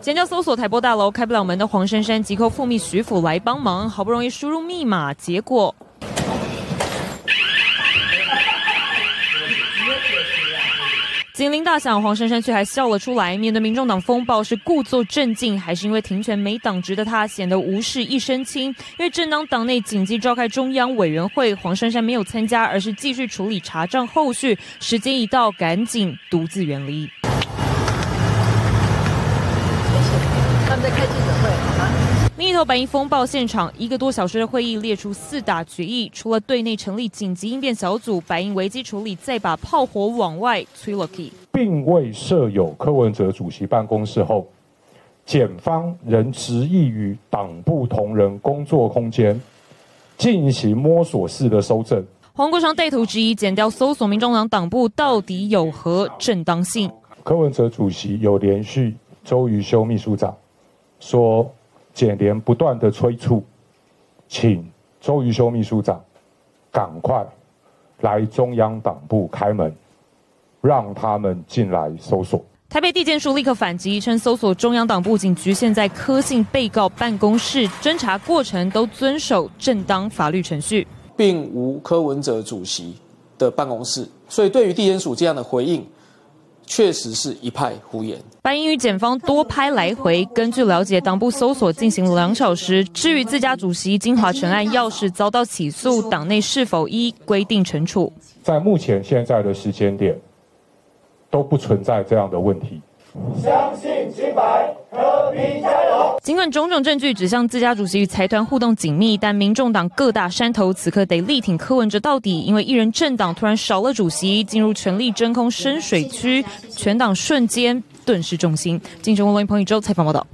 检调搜索台玻大楼开不了门的黄珊珊急扣副秘徐府来帮忙，好不容易输入密码，结果。 警铃大响，黄珊珊却还笑了出来。面对民众党风暴，是故作镇静，还是因为停权没党职的她显得无事一身轻？因为政党党内紧急召开中央委员会，黄珊珊没有参加，而是继续处理查账后续。时间一到，赶紧独自远离。他们在开记者会，好吗？ 另一头，白银风暴现场一个多小时的会议列出4大决议，除了对内成立紧急应变小组，白银危机处理，再把炮火往外推了。并未设有柯文哲主席办公室后，检方仍执意于党部同仁工作空间进行摸索式的搜证。黄国昌带头质疑检调搜索民众党党部到底有何正当性？柯文哲主席有连续周瑜修秘书长说。 检联不断的催促，请周榆修秘书长赶快来中央党部开门，让他们进来搜索。台北地检署立刻反击，称搜索中央党部仅局限在柯姓被告办公室，侦查过程都遵守正当法律程序，并无柯文哲主席的办公室。所以，对于地检署这样的回应。 确实是一派胡言。白银与检方多拍来回，根据了解，党部搜索进行了2小时。至于自家主席金华成案要是遭到起诉，党内是否依规定惩处？在目前现在的时间点，都不存在这样的问题。相信清白，和平加油。尽管种种证据指向自家主席与财团互动紧密，但民众党各大山头此刻得力挺柯文哲到底，因为一人政党突然少了主席，进入权力真空深水区。 全党瞬间顿时重心。《镜新闻》彭宇舟采访报道。